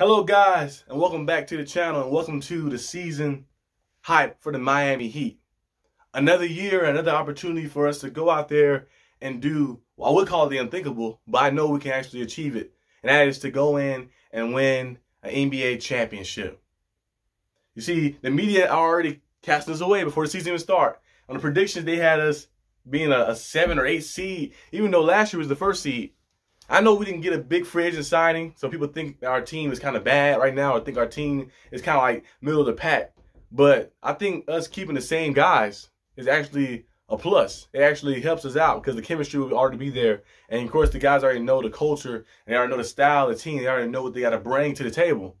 Hello guys, and welcome back to the channel, and welcome to the season hype for the Miami Heat. Another year, another opportunity for us to go out there and do, well, I would call it the unthinkable, but I know we can actually achieve it, and that is to go in and win an NBA championship. You see, the media are already casting us away before the season even starts. On the predictions, they had us being a 7 or 8 seed, even though last year was the first seed. I know we didn't get a big free agent signing, so people think our team is kind of bad right now, or think our team is kind of like middle of the pack. But I think us keeping the same guys is actually a plus. It actually helps us out because the chemistry will already be there. And, of course, the guys already know the culture, and they already know the style of the team. They already know what they got to bring to the table.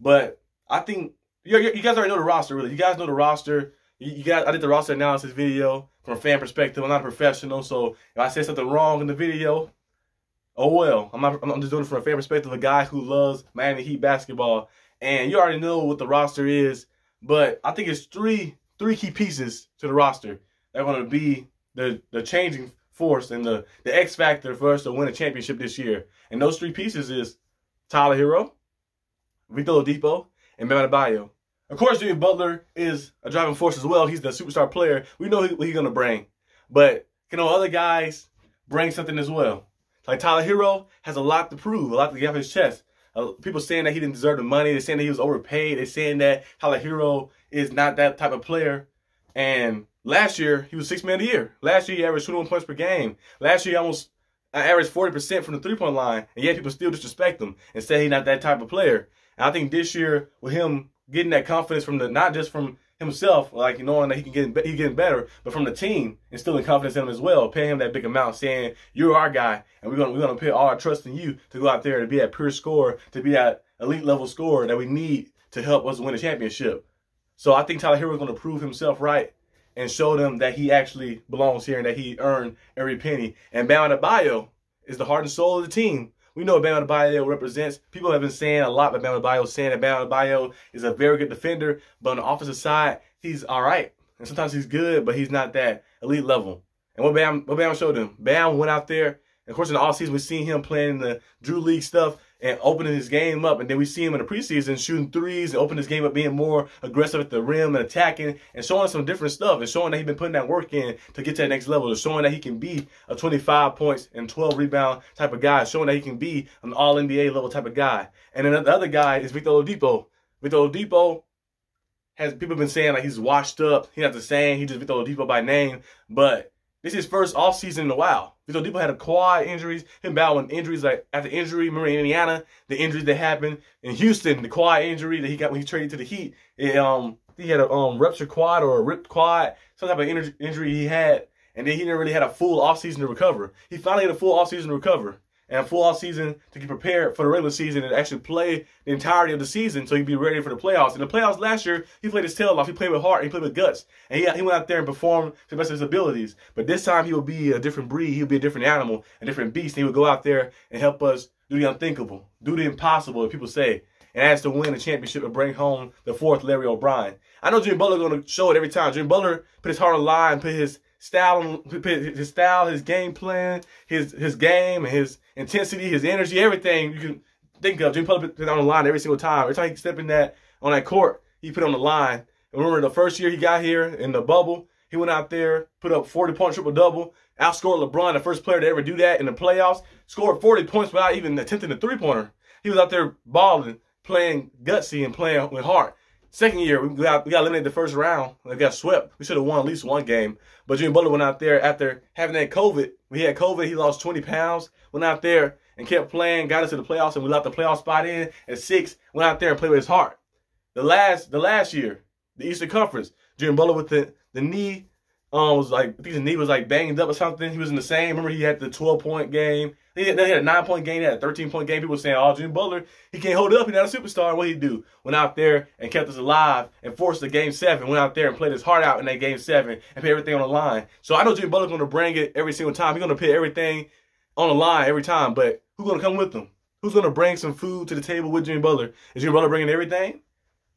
But I think you guys already know the roster, really. You guys know the roster. I did the roster analysis video from a fan perspective. I'm not a professional, so if I said something wrong in the video, oh well, I'm just doing it from a fair perspective, a guy who loves Miami Heat basketball, and you already know what the roster is, but I think it's three key pieces to the roster that are going to be the changing force and the X factor for us to win a championship this year. And those three pieces is Tyler Herro, Victor Oladipo, and Bam Adebayo. Of course, Jimmy Butler is a driving force as well. He's the superstar player. We know what he's going to bring, but can all other guys bring something as well? Like Tyler Herro has a lot to prove, a lot to get off his chest. People saying that he didn't deserve the money. They're saying that he was overpaid. They're saying that Tyler Herro is not that type of player. And last year, he was Sixth Man of the Year. Last year, he averaged 21 points per game. Last year, he almost averaged 40% from the three-point line. And yet, people still disrespect him and say he's not that type of player. And I think this year, with him getting that confidence from not just from himself, like knowing that he's getting better, but from the team instilling confidence in him as well, paying him that big amount, saying you're our guy, and we're gonna put all our trust in you to go out there to be that pure scorer, to be that elite level scorer that we need to help us win a championship. So I think Tyler Herro is gonna prove himself right and show them that he actually belongs here and that he earned every penny. And Bam Adebayo is the heart and soul of the team. We know what Bam Adebayo represents. People have been saying a lot about Bam Adebayo, saying that Bam Adebayo is a very good defender, but on the offensive side, he's all right. And sometimes he's good, but he's not that elite level. And what Bam showed him? Bam went out there, and of course in the offseason, we've seen him playing the Drew League stuff and opening his game up, and then we see him in the preseason shooting threes and opening his game up, being more aggressive at the rim and attacking and showing some different stuff and showing that he's been putting that work in to get to that next level, showing that he can be a 25 points and 12 rebound type of guy, showing that he can be an all-NBA level type of guy. And then the other guy is Victor Oladipo. Victor Oladipo has people been saying like he's washed up, he's not the same, he just Victor Oladipo by name, but this is his first offseason in a while. Victor Oladipo had a quad injuries, him battling injuries like after injury. Remember in Indiana, the injuries that happened in Houston, the quad injury that he got when he traded to the Heat. He had a ruptured quad or a ripped quad, some type of injury he had, and then he never really had a full offseason to recover. He finally had a full offseason to recover and a full offseason to get prepared for the regular season and actually play the entirety of the season so he'd be ready for the playoffs. In the playoffs last year, he played his tail off. He played with heart. He played with guts. And he went out there and performed to the best of his abilities. But this time, he will be a different breed. He'll be a different animal, a different beast. And he will go out there and help us do the unthinkable, do the impossible, as people say, and as to win a championship and bring home the 4th Larry O'Brien. I know Jimmy Butler is going to show it every time. Jimmy Butler put his heart on the line, put his style, his game plan, his game, his intensity, his energy, everything you can think of. Jimmy Butler put it on the line every single time. Every time he stepped in on that court, he put it on the line. And remember the first year he got here in the bubble, he went out there, put up 40-point triple-double, outscored LeBron, the first player to ever do that in the playoffs, scored 40 points without even attempting a three-pointer. He was out there balling, playing gutsy and playing with heart. Second year, we got eliminated the first round. We got swept. We should have won at least one game. But Jimmy Butler went out there after having that COVID. We had COVID. He lost 20 pounds. Went out there and kept playing. Got us to the playoffs, and we locked the playoff spot in at 6. Went out there and played with his heart. The last year, the Eastern Conference, Jimmy Butler with the knee was like, I think his knee was like banged up or something. He was in the same. Remember, he had the 12-point game. Then he had a 9-point game, he had a 13-point game. People were saying, oh, Jimmy Butler, he can't hold up. He's not a superstar. What did he do? Went out there and kept us alive and forced the Game 7. Went out there and played his heart out in that Game 7 and put everything on the line. So I know Jimmy Butler's going to bring it every single time. He's going to put everything on the line every time. But who's going to come with him? Who's going to bring some food to the table with Jimmy Butler? Is Jimmy Butler bringing everything?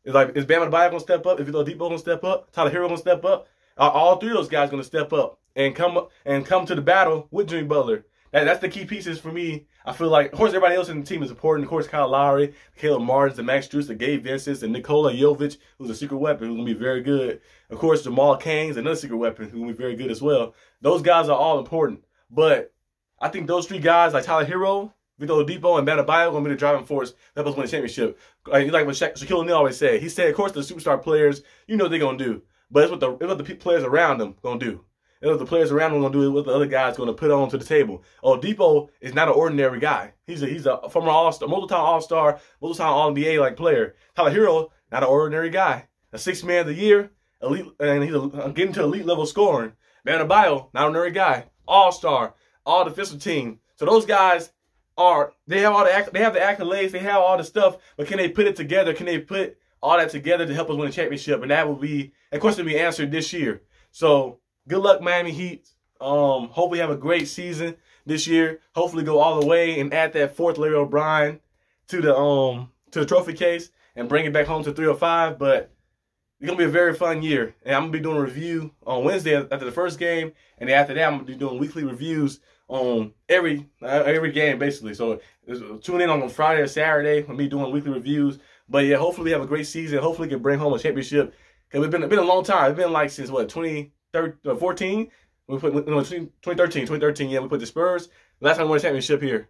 Is Bam Adebayo going to step up? Is Victor Oladipo going to step up? Tyler Herro going to step up? Are all three of those guys going to step up and come to the battle with Jimmy Butler? That's the key pieces for me. I feel like, of course, everybody else in the team is important. Of course, Kyle Lowry, Caleb Martins, the Max Strus, the Gabe Vincent, and Nikola Jokic, who's a secret weapon, who's going to be very good. Of course, Jamal Cain's another secret weapon, who's going to be very good as well. Those guys are all important. But I think those three guys, like Tyler Herro, Victor Oladipo, and Bam Adebayo, are going to be the driving force that helps win the championship. Like what Shaquille O'Neal always said. He said, of course, the superstar players, you know what they're going to do. But it's what the players around them going to do. And what the players around him going to do is what the other guy's going to put on to the table. Oladipo is not an ordinary guy. He's a former all-star, multiple-time all-star, multiple-time all-NBA like player. Tyler Herro, not an ordinary guy. A sixth man of the year, elite, and he's getting to elite level scoring. Bam Adebayo, not an ordinary guy. All-star, all-defensive team. So those guys are, they have the accolades, they have all the stuff, but can they put it together? Can they put all that together to help us win a championship? And that will be a question to be answered this year. So good luck, Miami Heat. Hope we have a great season this year. Hopefully go all the way and add that fourth Larry O'Brien to the trophy case and bring it back home to 305. But it's going to be a very fun year. And I'm going to be doing a review on Wednesday after the first game. And after that, I'm going to be doing weekly reviews on every game, basically. So tune in on Friday or Saturday. I'm going to be doing weekly reviews. But, yeah, hopefully we have a great season. Hopefully we can bring home a championship. Because it's been a long time. It's been like since, what, 2014, we put 2013. Yeah, we put the Spurs. Last time we won a championship here,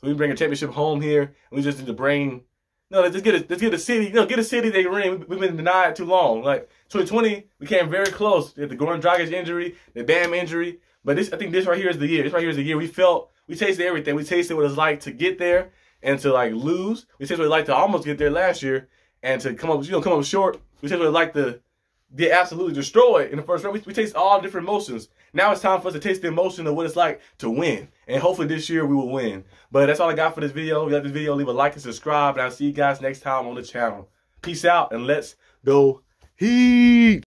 so we bring a championship home here. And we just need to bring let's get a city. Get a city they ring. We've been denied too long. Like 2020, we came very close. We had the Goran Dragic injury, the Bam injury, but this I think this right here is the year. This right here is the year we tasted everything. We tasted what it's like to get there and to like lose. We tasted what it's like to almost get there last year and to come up short. We tasted what it's like to get absolutely destroyed in the first round. We taste all different emotions. Now it's time for us to taste the emotion of what it's like to win. And hopefully this year we will win. But that's all I got for this video. If you like this video, leave a like and subscribe. And I'll see you guys next time on the channel. Peace out and let's go Heat!